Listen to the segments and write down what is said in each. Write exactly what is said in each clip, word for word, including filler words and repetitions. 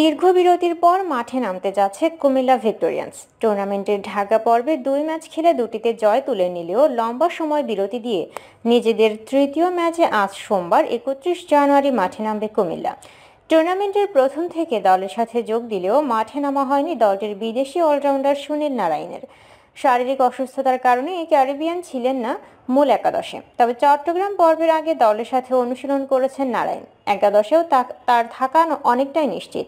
দীর্ঘ বিরতির পর মাঠে নামতে যাচ্ছে কুমিল্লা ভিক্টোরিয়ান্স। টুর্নামেন্টের ঢাকা পর্বে দুই ম্যাচ খেলে দুটিতে জয় তুলে নিলেও লম্বা সময় বিরতি দিয়ে নিজেদের তৃতীয় ম্যাচে আজ সোমবার একত্রিশ জানুয়ারি মাঠে নামবে কুমিল্লা। টুর্নামেন্টের প্রথম থেকে দলের সাথে যোগ দিলেও মাঠে নামা হয়নি দলটির বিদেশি অলরাউন্ডার সুনীল নারায়ণের। শারীরিক অসুস্থতার কারণে ক্যারিবিয়ান ছিলেন না মূল একাদশে, তবে চট্টগ্রাম পর্বের আগে দলের সাথে অনুশীলন করেছেন নারায়ণ। একাদশেও তার থাকা অনেকটাই নিশ্চিত।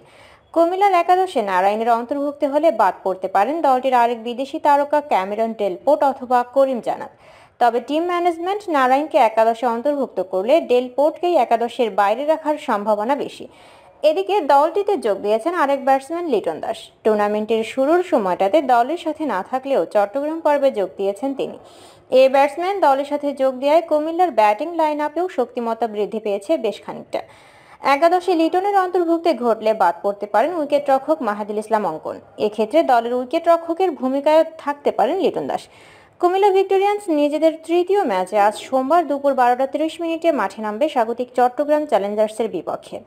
কুমিল্লার একাদশে নারায়ণের অন্তর্ভুক্ত হলে বাদ পড়তে পারেন দলটির আরেক বিদেশি তারকা ক্যামেরন ডেলপোর্ট অথবা করিম জানাত। তবে টিম ম্যানেজমেন্ট নারায়ণকে একাদশে অন্তর্ভুক্ত করলে ডেলপোর্টকেই একাদশের বাইরে রাখার সম্ভাবনা বেশি। এদিকে দলটিতে যোগ দিয়েছেন আরেক ব্যাটসম্যান লিটন দাস। টুর্নামেন্টের শুরুর সময়টাতে দলের সাথে না থাকলেও চট্টগ্রাম পর্বে যোগ দিয়েছেন তিনি। এই ব্যাটসম্যান দলের সাথে যোগ দেওয়ায় কুমিল্লার ব্যাটিং লাইন আপেও শক্তিমত্তা বৃদ্ধি পেয়েছে বেশ খানিকটা। একাদশে লিটনের অন্তর্ভুক্তি ঘটলে বাদ পড়তে পারেন উইকেট রক্ষক মাহিদুল ইসলাম অঙ্কন। এক্ষেত্রে দলের উইকেট রক্ষকের ভূমিকায় থাকতে পারেন লিটন দাস। কুমিল্লা ভিক্টোরিয়ান্স নিজেদের তৃতীয় ম্যাচে আজ সোমবার দুপুর বারোটা তিরিশ মিনিটে মাঠে নামবে স্বাগতিক চট্টগ্রাম চ্যালেঞ্জার্সের বিপক্ষে।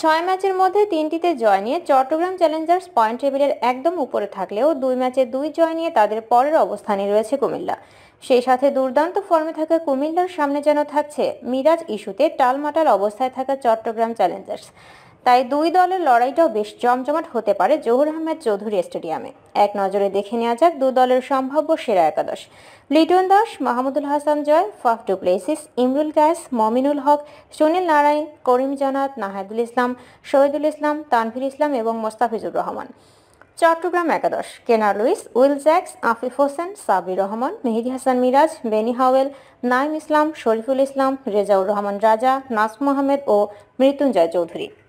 ছয় ম্যাচের মধ্যে তিনটিতে জয় নিয়ে চট্টগ্রাম চ্যালেঞ্জার্স পয়েন্ট টেবিলের একদম উপরে থাকলেও দুই ম্যাচে দুই জয় নিয়ে তাদের পরের অবস্থানে রয়েছে কুমিল্লা। সেই সাথে দুর্দান্ত ফর্মে থাকা কুমিল্লার সামনে যেন থাকছে মিরাজ ইস্যুতে টালমাটাল অবস্থায় থাকা চট্টগ্রাম চ্যালেঞ্জার্স। তাই দুই দলের লড়াইটাও বেশ জমজমাট হতে পারে জহুর আহমেদ চৌধুরী স্টেডিয়ামে। এক নজরে দেখে নেওয়া যাক দু দলের সম্ভাব্য সেরা একাদশ। Liton Das, Mahmudullah Hasan Joy, Faf du Plessis, Imrul Kayes, Mominul Haque, Sunil Narine, Karim Janat, Nahidul ইসলাম, সাইদুল ইসলাম, তানভীর ইসলাম এবং মোস্তাফিজুর রহমান। চট্টগ্রাম একাদশ: Kennar Lewis, Will Jacks, Afif Hossain, Sabbir Rahman, Mehedi Hasan Miraz, Benny Howell, Naim Islam, Shoriful Islam, Rezaur Rahman Raja, Nasim Ahmed O Mrityunjay Chowdhury.